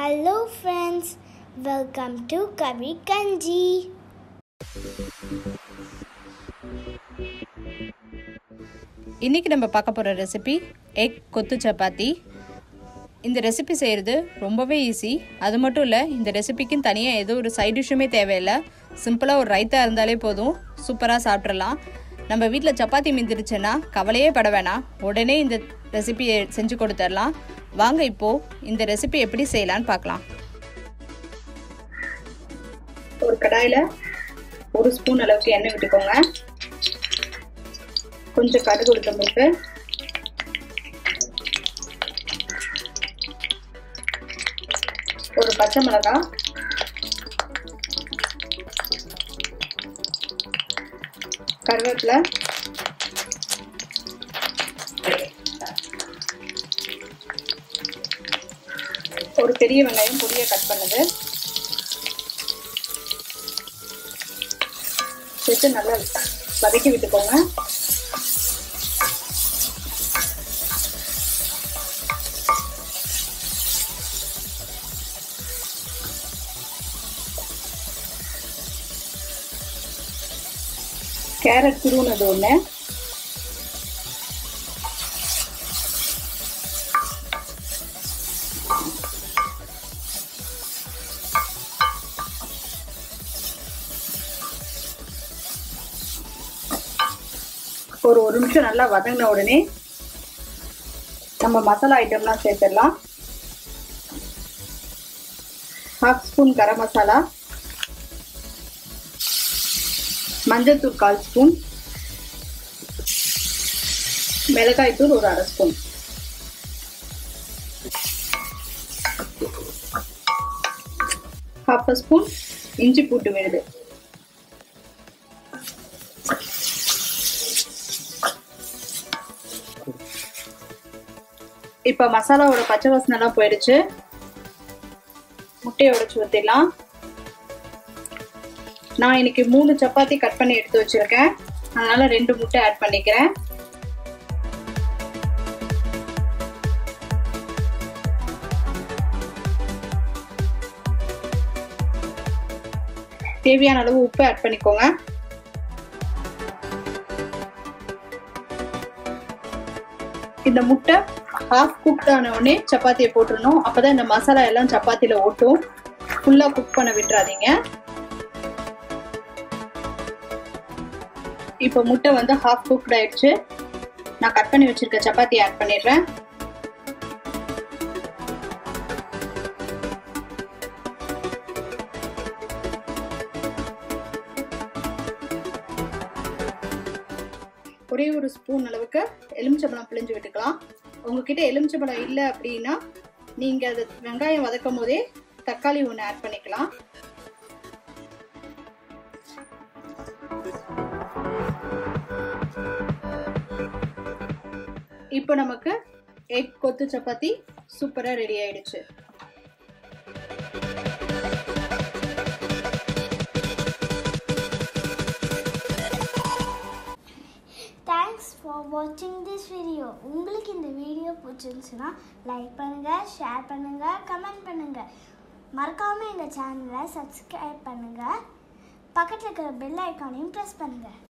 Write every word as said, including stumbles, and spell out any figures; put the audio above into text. Hello friends, welcome to Karikanchi. இன்னைக்கு நம்ம பார்க்க போற ரெசிபி எக் கொத்து சப்பாத்தி. இந்த ரெசிபி செய்யறது ரொம்பவே ஈஸி. அது மட்டும் இல்ல, இந்த ரெசிபிக்கு தனியா ஏதோ ஒரு சைடு டிஷ்மே தேவையில்லை. சிம்பிளா ஒரு ரைத்தா இருந்தாலே போதும், சூப்பரா சாப்பிடலாம். நம்ம வீட்ல சப்பாத்தி மிந்திருச்சுனா கவலையே பட வேணாம், உடனே இந்த ரெசிபியை செஞ்சு கொடுத்துடலாம். வாங்க இப்போ இந்த ரெசிபி எப்படி செய்யலாம்னு பார்க்கலாம். ஒரு கடாயில ஒரு ஸ்பூன் அளவுக்கு எண்ணெய் விட்டுக்கோங்க. கொஞ்சம் கடுகு உளுத்தம்பருப்பு, ஒரு பச்சை மிளகாய், கருவேப்பிலை, ஒரு பெரிய வெங்காயம் பொடியா கட் பண்ணது சேர்த்து நல்லா வதக்கி விட்டுக்கோங்க. கேரட் துருவுனது ஒன்று, ஒரு ஒரு நிமிஷம் நல்லா வதங்கின உடனே நம்ம மசாலா ஐட்டம்லாம் சேர்த்துடலாம். ஹாஃப் ஸ்பூன் கரம் மசாலா, மஞ்சத்தூள் கால் ஸ்பூன், மிளகாய் தூள் ஒரு அரை ஸ்பூன், ஹாஃப் ஸ்பூன் இஞ்சி பூண்டு விழுது, இப்ப மசாலாவோட பச்சை வாசனை எல்லாம் போயிடுச்சு. முட்டையை உடைச்சு ஊத்திடலாம். நான் இன்னைக்கு மூணு சப்பாத்தி கட் பண்ணி எடுத்து வச்சிருக்கேன், அதனால ரெண்டு முட்டை ஆட் பண்ணிக்கிறேன். தேவையான அளவு உப்பு ஆட் பண்ணிக்கோங்க. இந்த முட்டை ஹாஃப் குக் ஆன உடனே சப்பாத்தியை போட்டுடணும், அப்பதான் இந்த மசாலா எல்லாம் சப்பாத்தியில ஓட்டும். ஃபுல்லா குக் பண்ண விட்டுறாதீங்க. இப்போ முட்டை வந்து ஹாஃப் குக்ட் ஆயிடுச்சு. நான் கட் பண்ணி வச்சிருக்க சப்பாத்தி ஆட் பண்ணிடுறேன். ஒரே ஒரு ஸ்பூன் அளவுக்கு எலுமிச்சம்பழம் பிழிஞ்சு விட்டுக்கலாம். உங்ககிட்ட எலுமிச்சம்பழம் இல்லை அப்படின்னா நீங்க அது வெங்காயம் வதக்கும் போதே தக்காளி ஒன்று ஆட் பண்ணிக்கலாம். இப்போ நமக்கு எக் கொத்து சப்பாத்தி சூப்பரா ரெடி ஆயிடுச்சு. Thanks for watching this video. உங்களுக்கு இந்த வீடியோ பிடிச்சிருந்துச்சுன்னா லைக் பண்ணுங்க, ஷேர் பண்ணுங்க, கமெண்ட் பண்ணுங்க. மறக்காம இந்த சேனலை சப்ஸ்கிரைப் பண்ணுங்க. பக்கத்துல இருக்கிற பெல் ஐகானையும் பிரஸ் பண்ணுங்க.